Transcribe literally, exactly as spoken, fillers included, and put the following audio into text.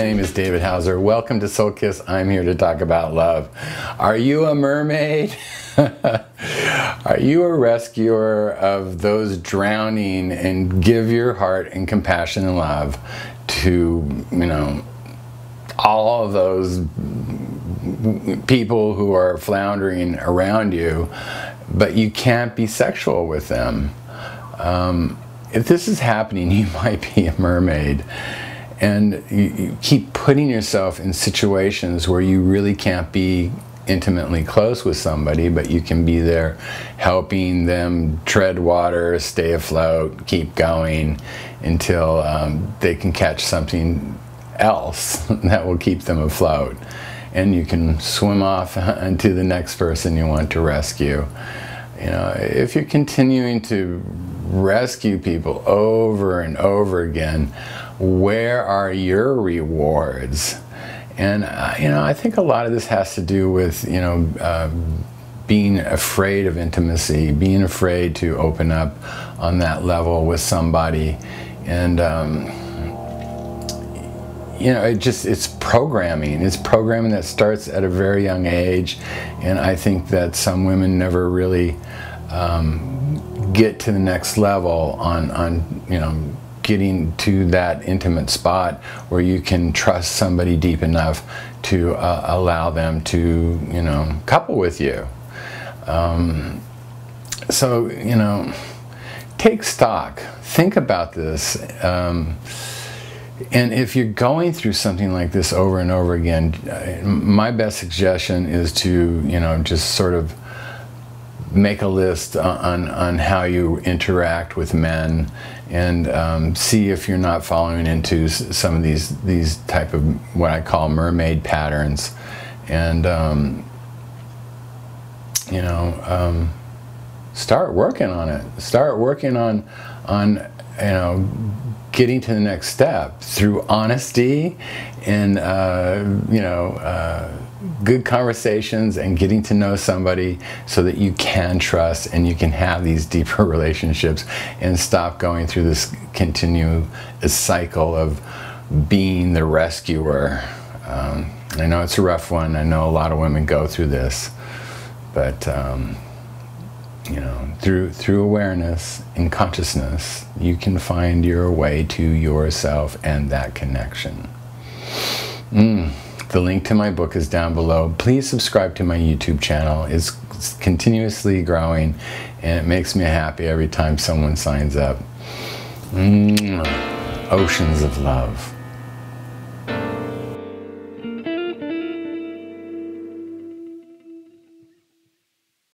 My name is David Hauser. Welcome to Soul Kiss. I'm here to talk about love. Are you a mermaid? Are you a rescuer of those drowning, and give your heart and compassion and love to, you know, all of those people who are floundering around you, but you can't be sexual with them? Um, if this is happening, you might be a mermaid. And you, you keep putting yourself in situations where you really can't be intimately close with somebody, but you can be there helping them tread water, stay afloat, keep going until um, they can catch something else that will keep them afloat. And you can swim off onto the next person you want to rescue. You know, if you're continuing to rescue people over and over again, where are your rewards? And uh, you know, I think a lot of this has to do with, you know, uh, being afraid of intimacy, being afraid to open up on that level with somebody, and um, you know, it just, it's programming. It's programming that starts at a very young age, and I think that some women never really um, get to the next level on on you know, getting to that intimate spot where you can trust somebody deep enough to uh, allow them to, you know, couple with you. Um, so, you know, take stock, think about this. Um, and if you're going through something like this over and over again, my best suggestion is to, you know, just sort of make a list on, on how you interact with men, and um, see if you're not following into some of these these type of what I call mermaid patterns. And um, you know, um, start working on it. Start working on on you know, getting to the next step through honesty and uh, you know, uh, good conversations, and getting to know somebody so that you can trust and you can have these deeper relationships and stop going through this continuous cycle of being the rescuer. Um, I know it's a rough one. I know a lot of women go through this, but um, you know, through through awareness and consciousness, you can find your way to yourself and that connection. Mm. The link to my book is down below. Please subscribe to my YouTube channel. It's continuously growing, and it makes me happy every time someone signs up. Mm-hmm. Oceans of love.